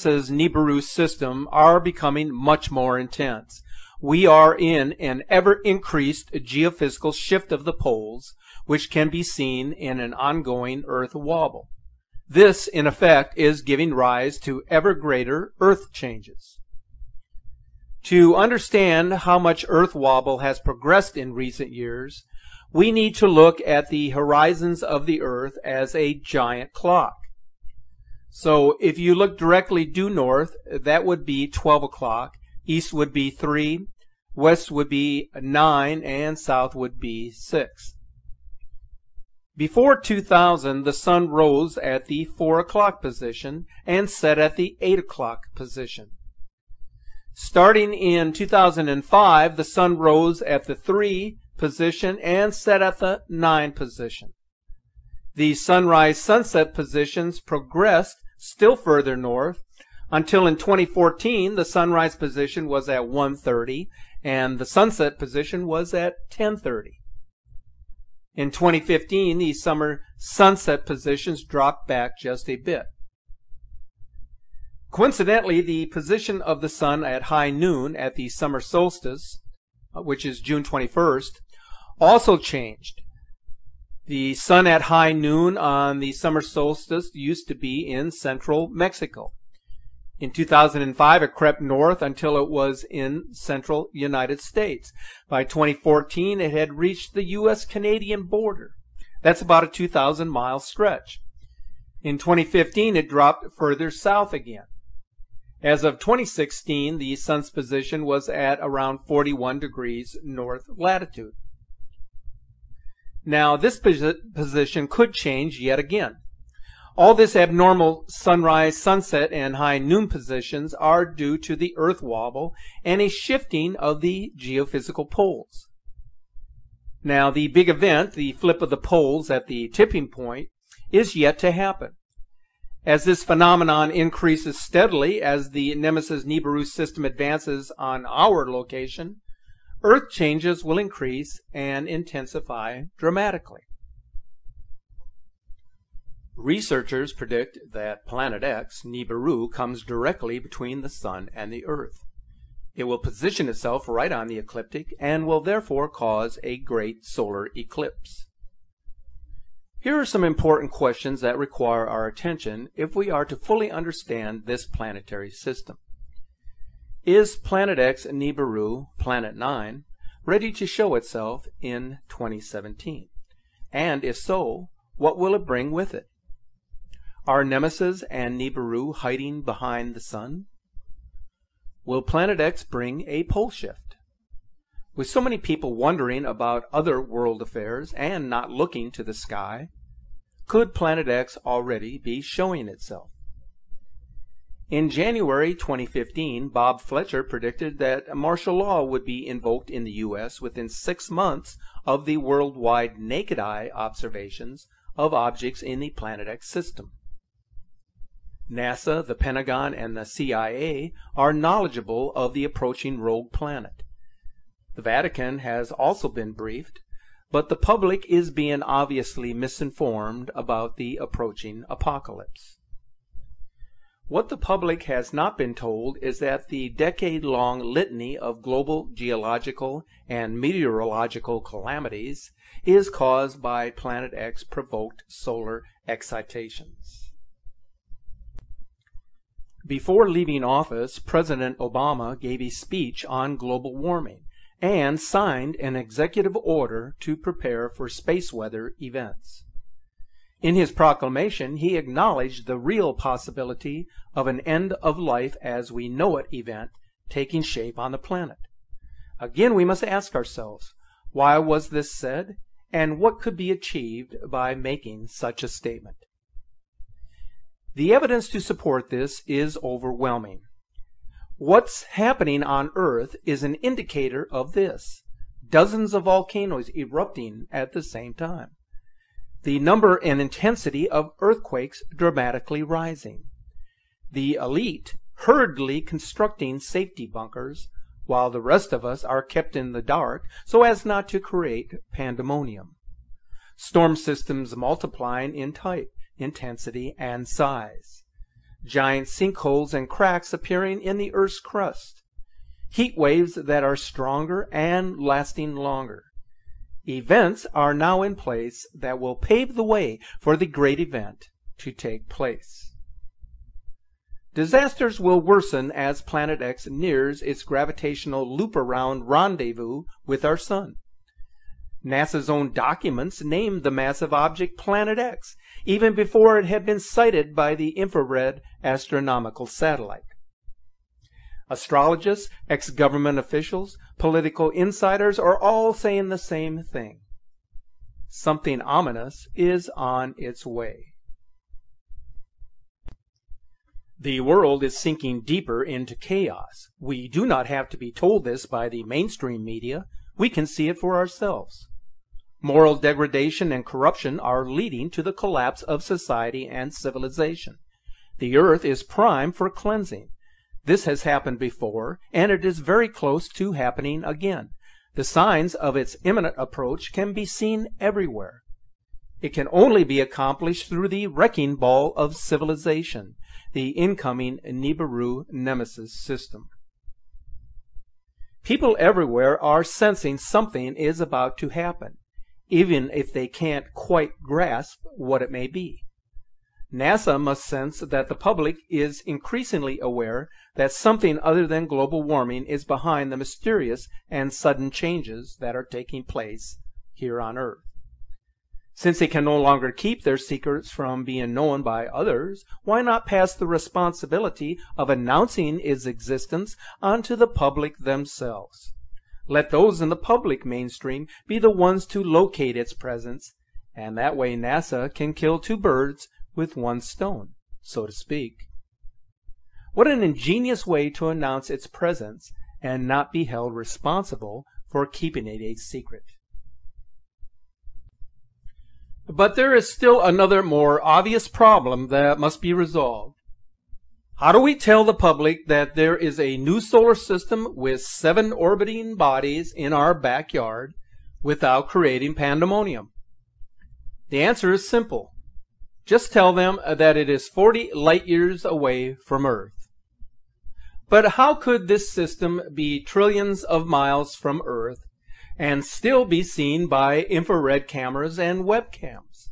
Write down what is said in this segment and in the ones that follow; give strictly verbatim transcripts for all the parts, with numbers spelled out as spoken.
Nibiru system are becoming much more intense. We are in an ever-increased geophysical shift of the poles, which can be seen in an ongoing Earth wobble. This, in effect, is giving rise to ever greater Earth changes. To understand how much Earth wobble has progressed in recent years, we need to look at the horizons of the Earth as a giant clock. So if you look directly due north, that would be twelve o'clock, east would be three, west would be nine, and south would be six. Before two thousand, the sun rose at the four o'clock position and set at the eight o'clock position. Starting in two thousand five, the sun rose at the three position and set at the nine position. The sunrise-sunset positions progressed still further north, until in twenty fourteen the sunrise position was at one thirty and the sunset position was at ten thirty. In twenty fifteen, the summer sunset positions dropped back just a bit. Coincidentally, the position of the sun at high noon at the summer solstice, which is June twenty-first, also changed. The sun at high noon on the summer solstice used to be in central Mexico. In two thousand five, it crept north until it was in central United States. By twenty fourteen, it had reached the U S Canadian border. That's about a two thousand mile stretch. In twenty fifteen, it dropped further south again. As of twenty sixteen, the sun's position was at around forty-one degrees north latitude. Now, this position could change yet again. All this abnormal sunrise, sunset, and high noon positions are due to the Earth wobble and a shifting of the geophysical poles. Now, the big event, the flip of the poles at the tipping point, is yet to happen. As this phenomenon increases steadily as the Nemesis Nibiru system advances on our location, Earth changes will increase and intensify dramatically. Researchers predict that Planet X, Nibiru, comes directly between the Sun and the Earth. It will position itself right on the ecliptic and will therefore cause a great solar eclipse. Here are some important questions that require our attention if we are to fully understand this planetary system. Is Planet X, Nibiru, Planet nine, ready to show itself in twenty seventeen? And if so, what will it bring with it? Are Nemesis and Nibiru hiding behind the sun? Will Planet X bring a pole shift? With so many people wondering about other world affairs and not looking to the sky, could Planet X already be showing itself? In January twenty fifteen, Bob Fletcher predicted that martial law would be invoked in the U S within six months of the worldwide naked eye observations of objects in the Planet X system. NASA, the Pentagon, and the C I A are knowledgeable of the approaching rogue planet. The Vatican has also been briefed, but the public is being obviously misinformed about the approaching apocalypse. What the public has not been told is that the decade-long litany of global geological and meteorological calamities is caused by Planet X-provoked solar excitations. Before leaving office, President Obama gave a speech on global warming and signed an executive order to prepare for space weather events. In his proclamation, he acknowledged the real possibility of an end of life as we know it event taking shape on the planet. Again, we must ask ourselves, why was this said, and what could be achieved by making such a statement? The evidence to support this is overwhelming. What's happening on Earth is an indicator of this. Dozens of volcanoes erupting at the same time. The number and intensity of earthquakes dramatically rising. The elite hurriedly constructing safety bunkers, while the rest of us are kept in the dark so as not to create pandemonium. Storm systems multiplying in type, intensity, and size. giant sinkholes and cracks appearing in the Earth's crust, heat waves that are stronger and lasting longer. Events are now in place that will pave the way for the great event to take place. Disasters will worsen as Planet X nears its gravitational loop-around rendezvous with our Sun. NASA's own documents named the massive object Planet X, even before it had been sighted by the infrared astronomical satellite. Astrologists, ex-government officials, political insiders are all saying the same thing. Something ominous is on its way. The world is sinking deeper into chaos. We do not have to be told this by the mainstream media. We can see it for ourselves. Moral degradation and corruption are leading to the collapse of society and civilization. The earth is prime for cleansing. This has happened before, and it is very close to happening again. The signs of its imminent approach can be seen everywhere. It can only be accomplished through the wrecking ball of civilization, the incoming Nibiru Nemesis system. People everywhere are sensing something is about to happen, even if they can't quite grasp what it may be. NASA must sense that the public is increasingly aware that something other than global warming is behind the mysterious and sudden changes that are taking place here on Earth. Since they can no longer keep their secrets from being known by others, why not pass the responsibility of announcing its existence onto the public themselves? Let those in the public mainstream be the ones to locate its presence, and that way NASA can kill two birds with one stone, so to speak. What an ingenious way to announce its presence and not be held responsible for keeping it a secret. But there is still another more obvious problem that must be resolved. How do we tell the public that there is a new solar system with seven orbiting bodies in our backyard without creating pandemonium? The answer is simple. Just tell them that it is forty light years away from Earth. But how could this system be trillions of miles from Earth and still be seen by infrared cameras and webcams?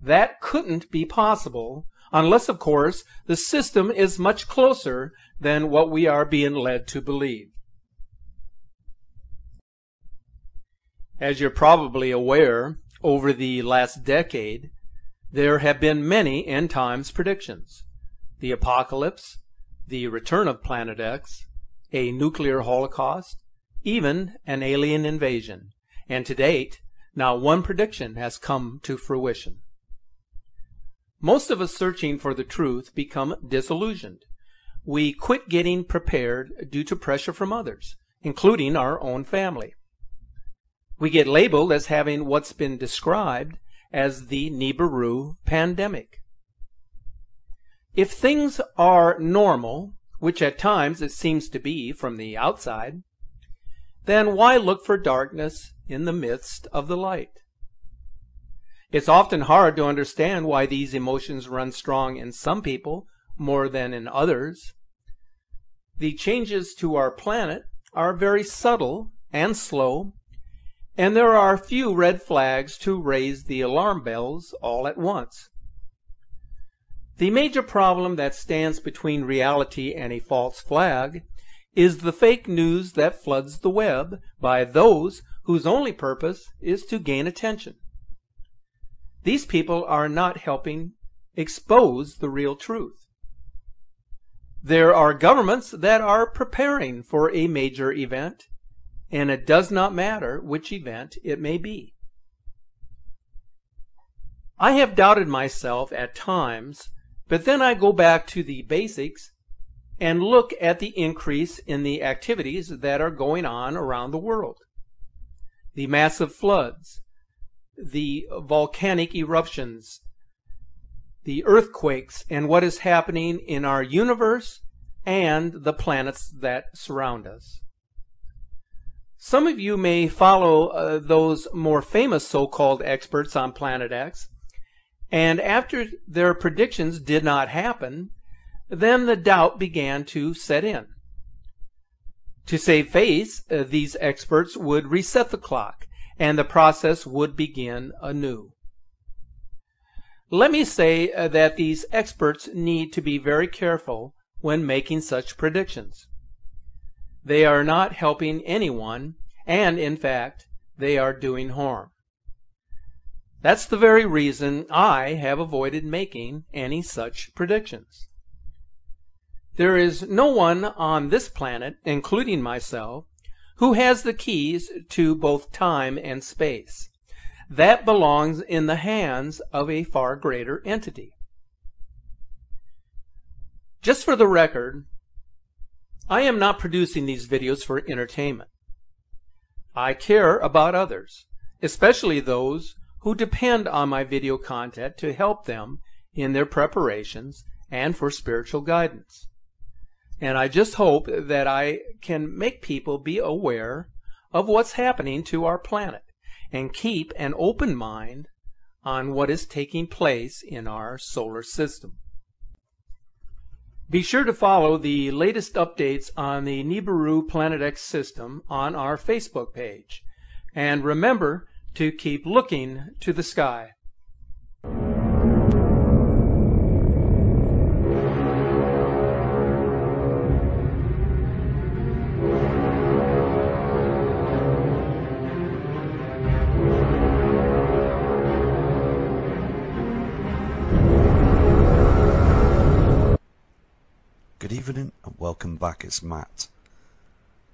That couldn't be possible unless, of course, the system is much closer than what we are being led to believe. As you're probably aware, over the last decade, there have been many end times predictions. The apocalypse, the return of Planet X, a nuclear holocaust, even an alien invasion. And to date, not one prediction has come to fruition. Most of us searching for the truth become disillusioned. We quit getting prepared due to pressure from others, including our own family. We get labeled as having what's been described as the Nibiru pandemic. If things are normal, which at times it seems to be from the outside, then why look for darkness in the midst of the light? It's often hard to understand why these emotions run strong in some people more than in others. The changes to our planet are very subtle and slow, and there are few red flags to raise the alarm bells all at once. The major problem that stands between reality and a false flag is the fake news that floods the web by those whose only purpose is to gain attention. These people are not helping expose the real truth. There are governments that are preparing for a major event, and it does not matter which event it may be. I have doubted myself at times, but then I go back to the basics and look at the increase in the activities that are going on around the world. The massive floods, the volcanic eruptions, the earthquakes, and what is happening in our universe and the planets that surround us. Some of you may follow uh, those more famous so-called experts on Planet X, and after their predictions did not happen, then the doubt began to set in. To save face, uh, these experts would reset the clock, and the process would begin anew. Let me say uh, that these experts need to be very careful when making such predictions. They are not helping anyone, and in fact, they are doing harm. That's the very reason I have avoided making any such predictions. There is no one on this planet, including myself, who has the keys to both time and space. That belongs in the hands of a far greater entity. Just for the record, I am not producing these videos for entertainment. I care about others, especially those who depend on my video content to help them in their preparations and for spiritual guidance. And I just hope that I can make people be aware of what's happening to our planet and keep an open mind on what is taking place in our solar system. Be sure to follow the latest updates on the Nibiru Planet X system on our Facebook page. And remember to keep looking to the sky. Good evening and welcome back, it's Matt.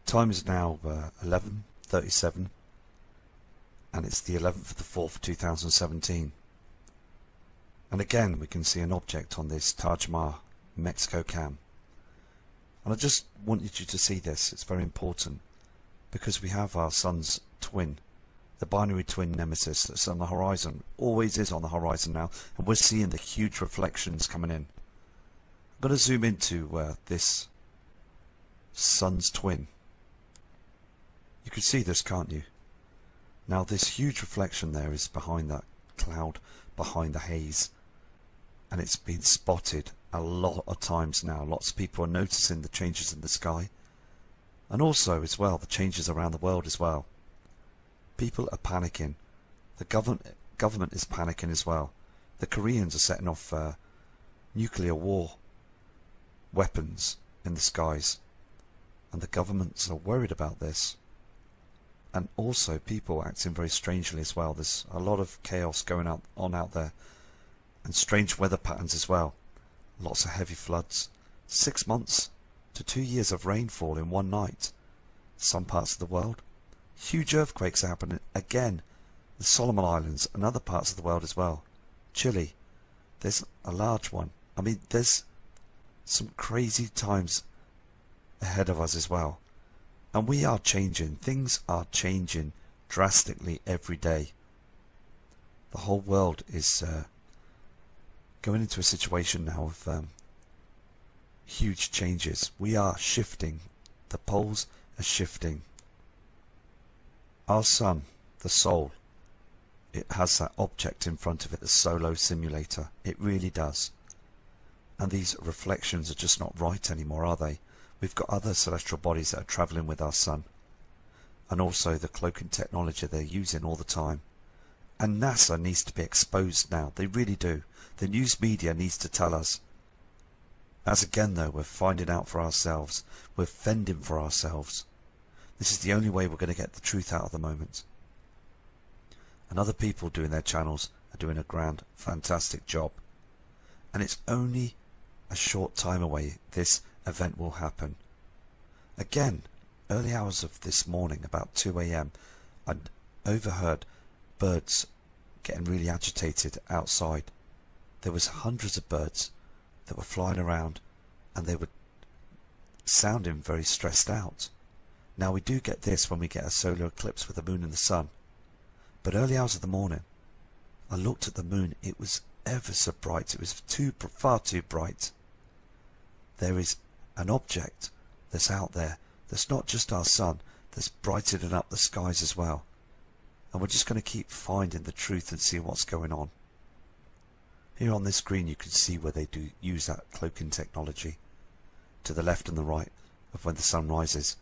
Time is now uh, eleven thirty-seven and it's the eleventh of the fourth two thousand seventeen. And again we can see an object on this Taj Mah Mexico cam. And I just wanted you to see this, it's very important because we have our sun's twin, the binary twin Nemesis, that's on the horizon, always is on the horizon now, and we're seeing the huge reflections coming in. I'm going to zoom into uh, this sun's twin. You can see this, can't you? Now this huge reflection there is behind that cloud, behind the haze, and it's been spotted a lot of times now. Lots of people are noticing the changes in the sky, and also as well the changes around the world as well. People are panicking. The government government is panicking as well. The Koreans are setting off uh, nuclear war weapons in the skies, and the governments are worried about this, and also people acting very strangely as well. There's a lot of chaos going out on out there, and strange weather patterns as well. Lots of heavy floods, six months to two years of rainfall in one night. Some parts of the world, huge earthquakes happening again, the Solomon Islands and other parts of the world as well. Chile, there's a large one. I mean, there's some crazy times ahead of us as well, and we are changing. Things are changing drastically every day. The whole world is uh, going into a situation now of um, huge changes. We are shifting. The poles are shifting. Our sun, the soul, it has that object in front of it, the solar simulator. It really does. And these reflections are just not right anymore, are they? We've got other celestial bodies that are travelling with our sun, and also the cloaking technology they're using all the time. And NASA needs to be exposed now. They really do. The news media needs to tell us. As again though, we're finding out for ourselves. We're fending for ourselves. This is the only way we're going to get the truth out at the moment. And other people doing their channels are doing a grand, fantastic job. And it's only a short time away this event will happen. Again, early hours of this morning, about two A M, I overheard birds getting really agitated outside. There was hundreds of birds that were flying around, and they were sounding very stressed out. Now we do get this when we get a solar eclipse with the moon and the sun, but early hours of the morning, I looked at the moon. It was ever so bright. It was too far too bright. There is an object that's out there that's not just our sun, that's brightening up the skies as well, and we're just going to keep finding the truth and see what's going on. Here on this screen you can see where they do use that cloaking technology to the left and the right of when the sun rises,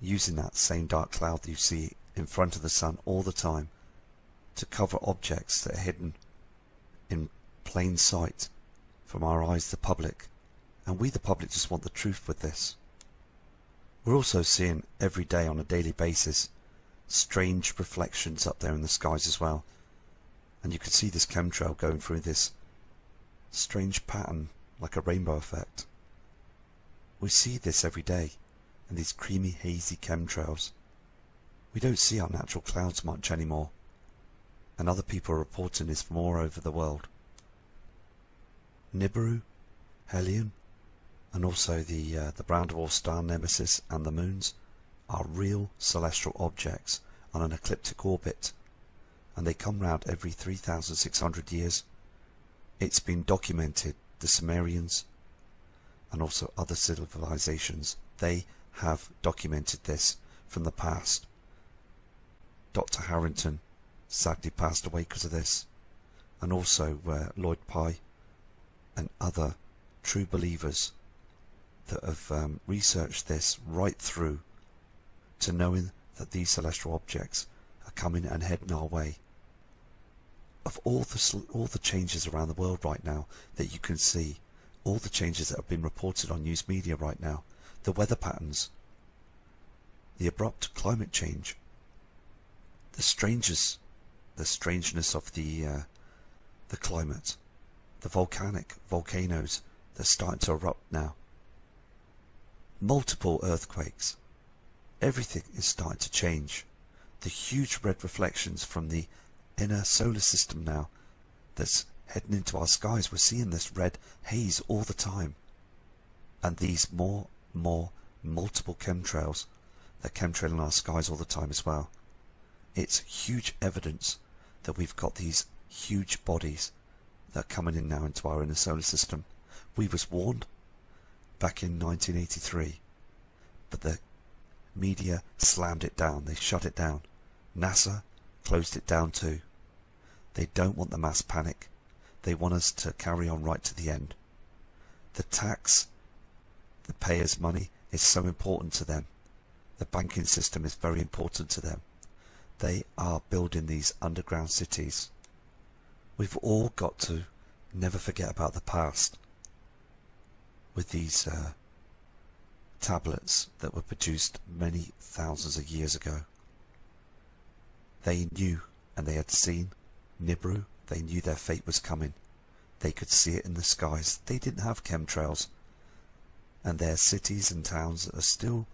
using that same dark cloud that you see in front of the sun all the time to cover objects that are hidden in plain sight from our eyes, the public. And we, the public, just want the truth with this. We're also seeing every day on a daily basis strange reflections up there in the skies as well. And you can see this chemtrail going through this strange pattern like a rainbow effect. We see this every day, and these creamy hazy chemtrails. We don't see our natural clouds much anymore, and other people are reporting this from all over the world. Nibiru, Helion, and also the uh, the brown dwarf star Nemesis and the moons are real celestial objects on an ecliptic orbit, and they come round every three thousand six hundred years. It's been documented. The Sumerians and also other civilizations, they have documented this from the past. Doctor Harrington sadly passed away because of this, and also uh, Lloyd Pye and other true believers that have um, researched this right through to knowing that these celestial objects are coming and heading our way. Of all the, all the changes around the world right now that you can see, all the changes that have been reported on news media right now, the weather patterns, the abrupt climate change, the strangeness, the strangeness of the, uh, the climate, the volcanic volcanoes, they're starting to erupt now. Multiple earthquakes. Everything is starting to change. The huge red reflections from the inner solar system now that's heading into our skies. We're seeing this red haze all the time. And these more, more, multiple chemtrails that chemtrailing our skies all the time as well. It's huge evidence that we've got these huge bodies that are coming in now into our inner solar system. We was warned back in nineteen eighty-three, but the media slammed it down. They shut it down. NASA closed it down too. They don't want the mass panic. They want us to carry on right to the end. The tax, the payers' money is so important to them. The banking system is very important to them. They are building these underground cities. We've all got to never forget about the past with these uh, tablets that were produced many thousands of years ago. They knew, and they had seen Nibiru. They knew their fate was coming. They could see it in the skies. They didn't have chemtrails, and their cities and towns are still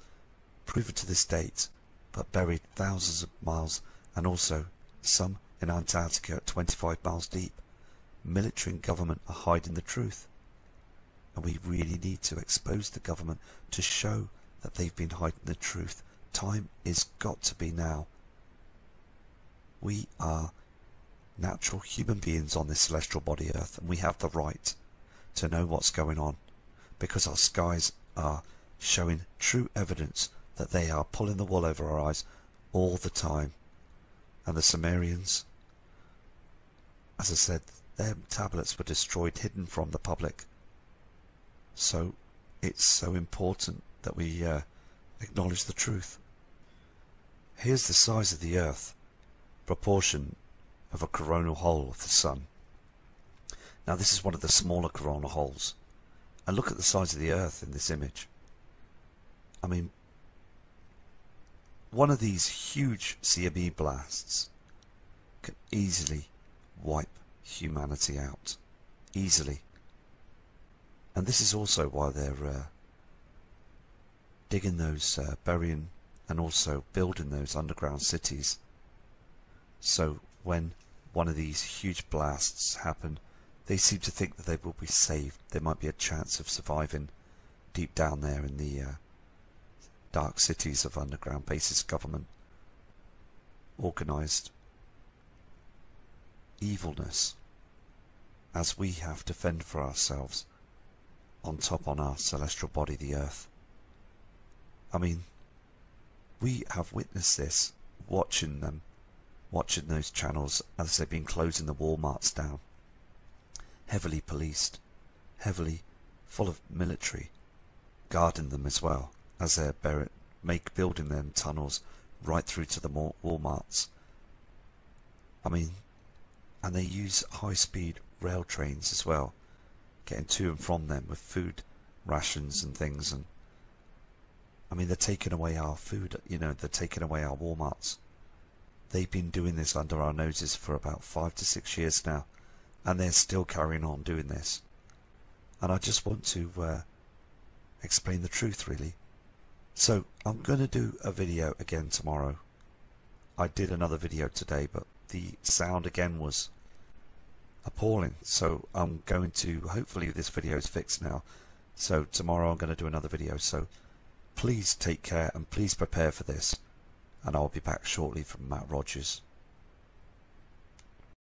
proven to this date, but buried thousands of miles, and also some in Antarctica at twenty-five miles deep. Military and government are hiding the truth. And we really need to expose the government to show that they've been hiding the truth. Time is got to be now. We are natural human beings on this celestial body Earth, and we have the right to know what's going on, because our skies are showing true evidence that they are pulling the wool over our eyes all the time. And the Sumerians, as I said, their tablets were destroyed, hidden from the public. So it's so important that we uh, acknowledge the truth. Here's the size of the Earth, proportion of a coronal hole of the sun. Now this is one of the smaller coronal holes. And look at the size of the Earth in this image. I mean, one of these huge C M E blasts could easily wipe humanity out. Easily. And this is also why they're uh, digging those, uh, burying and also building those underground cities. So when one of these huge blasts happen, they seem to think that they will be saved. There might be a chance of surviving deep down there in the uh, dark cities of underground bases, government, organised evilness, as we have to fend for ourselves on top on our celestial body, the Earth. I mean, we have witnessed this, watching them, watching those channels as they've been closing the Walmarts down, heavily policed, heavily full of military, guarding them as well as they're buried, make building them tunnels right through to the Walmarts. I mean, and they use high-speed rail trains as well, getting to and from them with food rations and things. And I mean, they're taking away our food, you know, they're taking away our Walmarts. They've been doing this under our noses for about five to six years now, and they're still carrying on doing this. And I just want to uh, explain the truth, really. So I'm going to do a video again tomorrow. I did another video today, but the sound again was appalling. So I'm going to, hopefully this video is fixed now. So tomorrow I'm going to do another video. So please take care and please prepare for this, and I'll be back shortly from Mount Rogers.